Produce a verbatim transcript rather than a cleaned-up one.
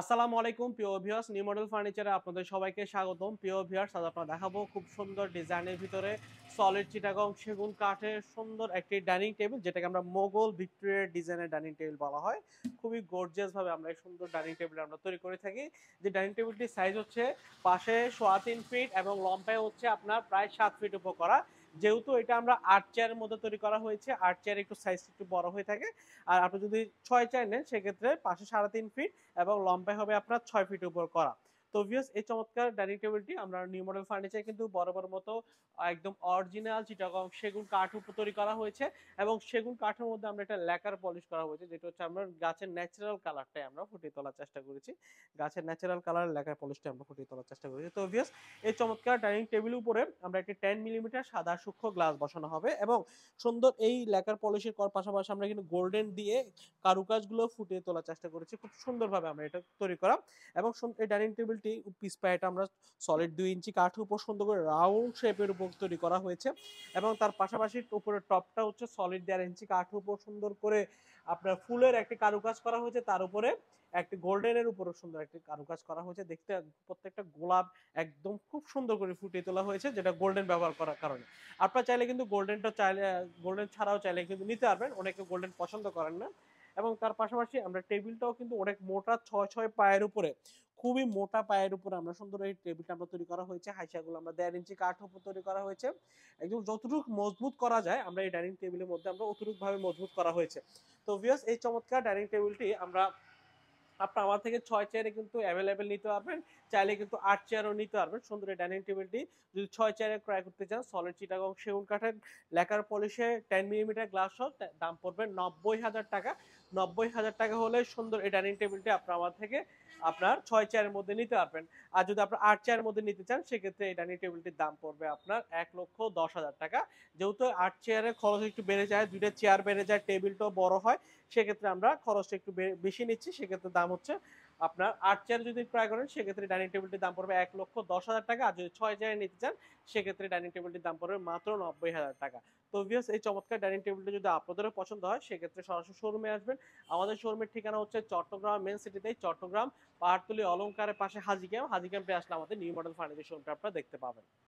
আসসালামু আলাইকুম প্রিয় ভিউয়ার্স, নিউ মডেল ফার্নিচারে আপনাদের সবাইকে স্বাগতম। প্রিয় ভিউয়ার্স, আজ আপনারা দেখাবো খুব সুন্দর ডিজাইনের ভিতরে সলিড চিটাগং সেগুন কাঠের সুন্দর একটি ডাইনিং টেবিল, যেটাকে আমরা মোগল ভিক্টোরিয়া ডিজাইনের ডাইনিং টেবিল বলা হয়। খুবই গর্জিয়াসভাবে আমরা এই সুন্দর ডাইনিং টেবিল আমরা তৈরি করে থাকি। যে ডাইনিং টেবিলটির সাইজ হচ্ছে পাশে সোয়া তিন ফিট এবং লম্বায় হচ্ছে আপনার প্রায় সাত ফিট উপর করা। যেহেতু এটা আমরা আট চেয়ারের মধ্যে তৈরি করা হয়েছে, আট চেয়ার একটু সাইজ একটু বড় হয়ে থাকে। আর আপনি যদি ছয় চেয়ার নেন সেক্ষেত্রে পাশে সাড়ে তিন ফিট এবং লম্বায় হবে আপনার ছয় ফিট উপর করা। তো ভিউয়ার্স, এই চমৎকার ডাইনিং টেবিলটি আমরা নিউ মডেল ফার্নিচার কিন্তু বরাবর মতো একদম অরিজিনাল চিটাগং সেগুন কাঠ উপর তৈরি করা হয়েছে এবং সেগুন কাঠের মধ্যে আমরা একটা লেকার পলিশ করা হয়েছে, যেটা হচ্ছে আমরা গাছের ন্যাচারাল কালারটাই আমরা ফুটিয়ে তোলার চেষ্টা করেছি। গাছের ন্যাচারাল কালার লেকার পলিশটা আমরা ফুটিয়ে তোলার চেষ্টা করেছি। তো ভিউয়ার্স, এই চমৎকার ডাইনিং টেবিলের উপরে আমরা একটি টেন মিলিমিটার সাদা সূক্ষ্ম গ্লাস বসানো হবে এবং সুন্দর এই লেকার পলিশের করার পাশাপাশি আমরা কিন্তু গোল্ডেন দিয়ে কারুকাজগুলো ফুটিয়ে তোলার চেষ্টা করেছি। খুব সুন্দরভাবে আমরা এটা তৈরি করা এবং এই ডাইনিং টেবিল পিস পায়টা আমরা সলিড দুই ইঞ্চি কাঠের উপর সুন্দর করে রাউন্ড শেপের উপর তৈরি করা হয়েছে এবং তার পাশাপাশি উপরের টপটা হচ্ছে সলিড দেড় ইঞ্চি কাঠের উপর সুন্দর করে আপনার ফুলের একটি কারুকাজ করা হয়েছে। তার উপরে একটি গোল্ডেনের উপরে সুন্দর একটি কারুকাজ করা হয়েছে। দেখতে প্রত্যেকটা গোলাপ একদম খুব সুন্দর করে ফুটিয়ে তোলা হয়েছে, যেটা গোল্ডেন ব্যবহার করার কারণে। আপনারা চাইলে কিন্তু গোল্ডেনটা চাইলে গোল্ডেন ছাড়াও চাইলে কিন্তু নিতে পারবেন। অনেকে গোল্ডেন পছন্দ করেন না এবং তার পাশাপাশি আমরা টেবিলটাও কিন্তু অনেক মোটা ছয় ছয় পায়ের উপরে খুবই মোটা পায়ের উপরে আমরা সুন্দর এই টেবিলটা আমরা তৈরি করা হয়েছে। হাইসাগুলো আমরা দেড় ইঞ্চি কাঠের উপর তৈরি করা হয়েছে। একদম যতটুকু মজবুত করা যায় আমরা এই ডাইনিং টেবিলের মধ্যে আমরা অতটুকভাবে মজবুত করা হয়েছে। তো ভিউয়ার্স, এই চমৎকার ডাইনিং টেবিলটি আমরা আপনার আমার থেকে ছয় চেয়ারে কিন্তু অ্যাভেলেবেল নিতে পারবেন, চাইলে কিন্তু আট চেয়ারও নিতে পারবেন। সুন্দর এই ডাইনিং টেবিলটি যদি ছয় চেয়ারে ক্রয় করতে চান, সলিড চিটাগং সেগুন কাঠের লেকার পলিশে টেন মিলিমিটার গ্লাস সহ দাম পড়বে নব্বই হাজার টাকা। নব্বই হাজার টাকা হলে সুন্দর এই ডাইনিং টেবিলটি আপনার আমার থেকে আপনার ছয় চেয়ারের মধ্যে নিতে পারবেন। আর যদি আপনার আট চেয়ারের মধ্যে নিতে চান সেক্ষেত্রে এই ডাইনিং টেবিলটির দাম পড়বে আপনার এক লক্ষ দশ হাজার টাকা। যেহেতু আট চেয়ারে খরচ একটু বেড়ে যায়, দুইটা চেয়ার বেড়ে যায়, টেবিলটাও বড় হয়, সেক্ষেত্রে আমরা খরচটা একটু বেশি নিচ্ছি। সেক্ষেত্রে দাম হচ্ছে আপনার আট চেয়ার যদি ক্রয় করেন সেক্ষেত্রে ডাইনিং টেবিলটির দাম পড়বে এক লক্ষ দশ হাজার টাকা। আর যদি ছয় চেয়ারে নিতে চান সেক্ষেত্রে ডাইনিং টেবিলটির দাম পড়বে মাত্র নব্বই হাজার টাকা। তো ভিউয়ার্স, এই চমৎকার ডাইনিং টেবিলটি যদি আপনাদেরও পছন্দ হয় সেক্ষেত্রে সরাসরি শোরুমে আসবেন। আমাদের শোরুমের ঠিকানা হচ্ছে চট্টগ্রাম মেন সিটিতে, চট্টগ্রাম পাহাড়তলি অলংকারের পাশে হাজি ক্যাম্প। হাজি ক্যাম্পে আসলে আমাদের নিউ মডেল ফার্নিচার শোরুমটা আপনারা দেখতে পাবেন।